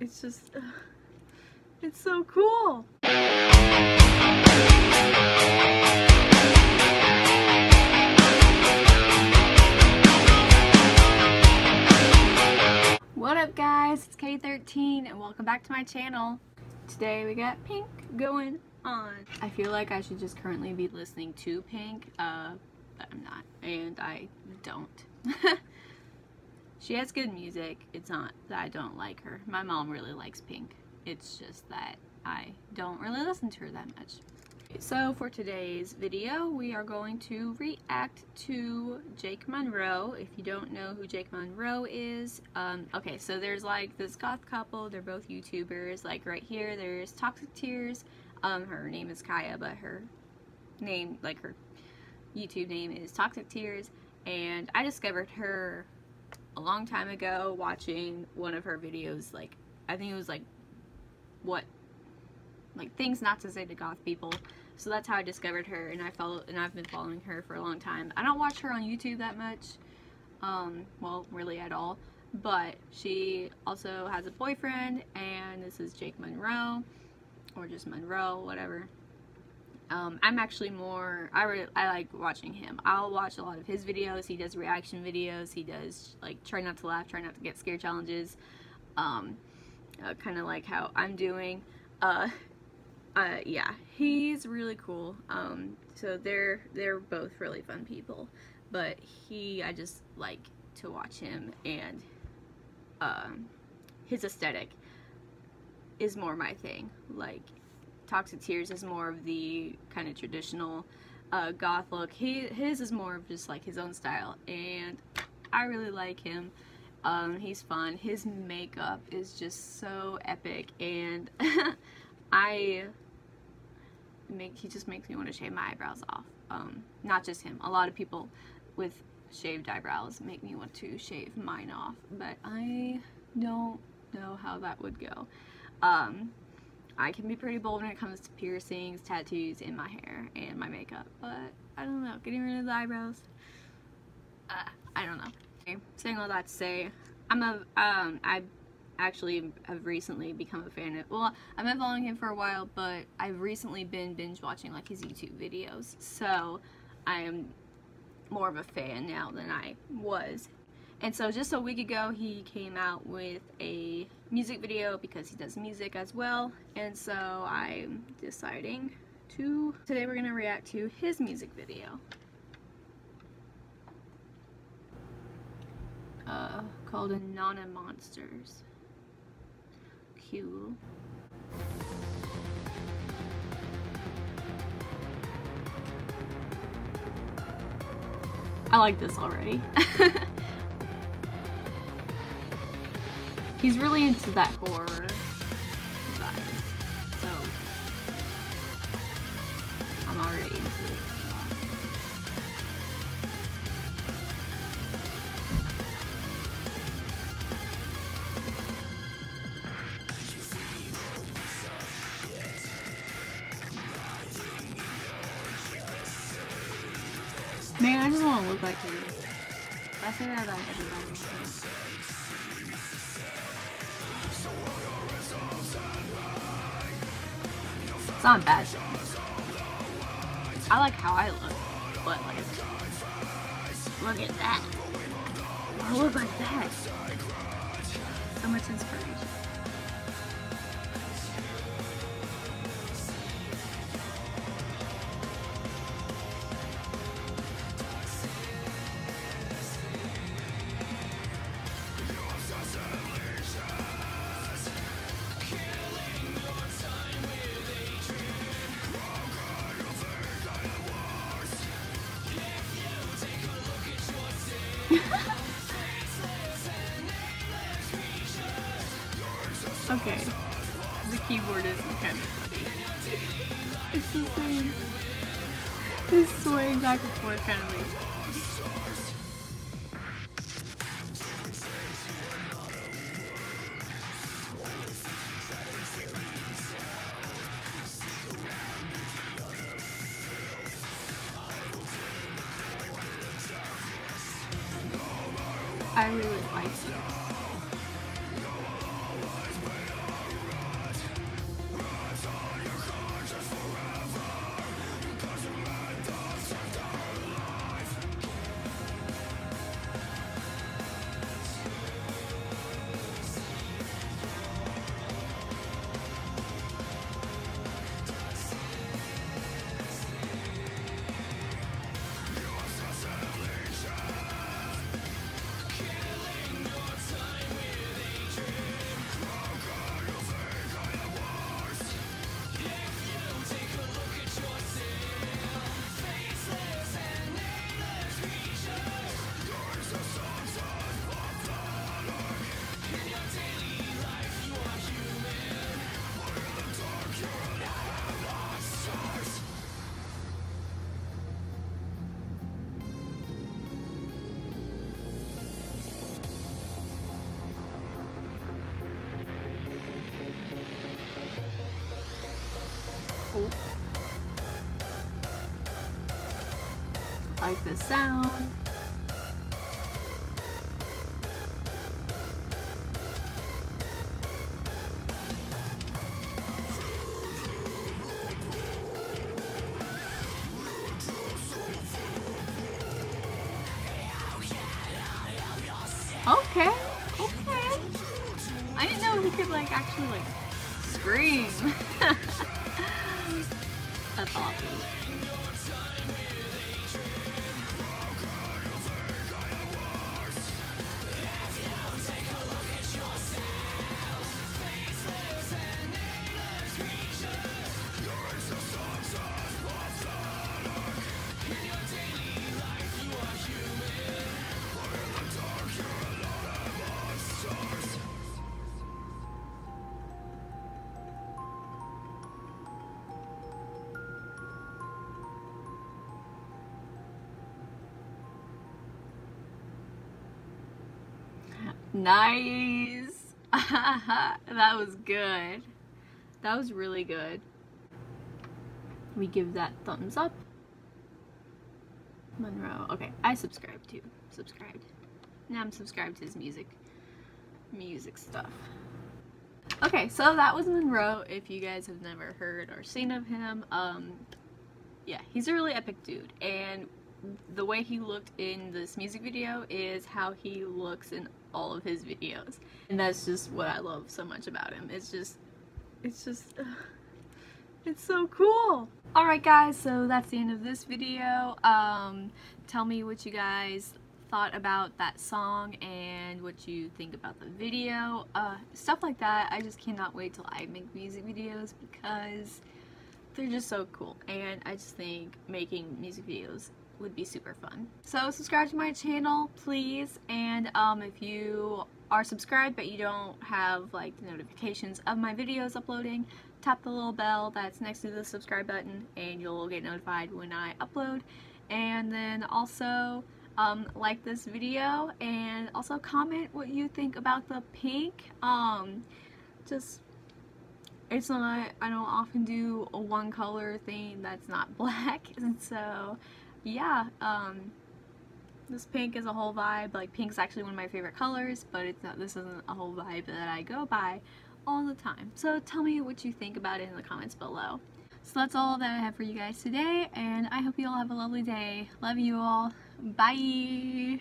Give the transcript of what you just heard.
It's just, it's so cool. What up guys, it's K13 and welcome back to my channel. Today we got Pink going on. I feel like I should just currently be listening to Pink, but I'm not, and I don't. She has good music. It's not that I don't like her. My mom really likes Pink. It's just that I don't really listen to her that much. So for today's video, we are going to react to Jake Munro. If you don't know who Jake Munro is, okay, so there's like this goth couple. They're both YouTubers. Like right here, there's Toxic Tears. Her name is Kaya, but her name, like her YouTube name is Toxic Tears. And I discovered her a long time ago watching one of her videos, like I think it was like things not to say to goth people. So that's how I discovered her, and I've been following her for a long time. I don't watch her on YouTube that much, well, really at all, but she also has a boyfriend, and this is Jake Munro, or just Munro, whatever. I'm actually more, I like watching him. I'll watch a lot of his videos. He does reaction videos. He does like try not to laugh, try not to get scared challenges, kind of like how I'm doing. Yeah, he's really cool. So they're both really fun people, but I just like to watch him, and his aesthetic is more my thing. Like Toxic Tears is more of the kind of traditional goth look. His is more of just like his own style, and I really like him. He's fun. His makeup is just so epic, and he just makes me want to shave my eyebrows off. Not just him. A lot of people with shaved eyebrows make me want to shave mine off, but I don't know how that would go. I can be pretty bold when it comes to piercings, tattoos, and my hair, and my makeup, but I don't know, getting rid of the eyebrows, I don't know. Okay, saying all that to say, I actually have recently become a fan of, well, I've been following him for a while, but I've recently been binge watching like his YouTube videos, so I am more of a fan now than I was. And so just a week ago, he came out with a music video because he does music as well. And so I'm deciding to, today we're gonna react to his music video. Called Anana Monsters. Cool. I like this already. He's really into that horror vibe, so I'm already into it. Man, I just want to look like him. I say that about everybody. It's not bad. I like how I look, but like, look at that. I look like that. So much inspiration. Okay, the keyboard is kind of funny. It's the same. This swaying back and forth kind of weird. I really like it. like the sound. Okay, okay. I didn't know he could like actually like scream. That's awesome. Nice. That was good. That was really good. We give that thumbs up. Munro. Okay, I subscribed too. Subscribed. Now I'm subscribed to his music stuff. Okay, so that was Munro. If you guys have never heard or seen of him, yeah, he's a really epic dude, and the way he looked in this music video is how he looks in all of his videos, and that's just what I love so much about him. It's so cool. Alright guys, so that's the end of this video. Tell me what you guys thought about that song and what you think about the video, stuff like that. I just cannot wait till I make music videos because they're just so cool, and I just think making music videos would be super fun. So subscribe to my channel, please, and if you are subscribed but you don't have like the notifications of my videos uploading, tap the little bell that's next to the subscribe button and you'll get notified when I upload. And then also like this video, and also comment what you think about the Pink. Just I don't often do a one color thing that's not black, and so yeah, this Pink is a whole vibe. Like, pink's actually one of my favorite colors, but it's not, this isn't a whole vibe that I go by all the time. So tell me what you think about it in the comments below. So that's all that I have for you guys today, and I hope you all have a lovely day. Love you all. Bye!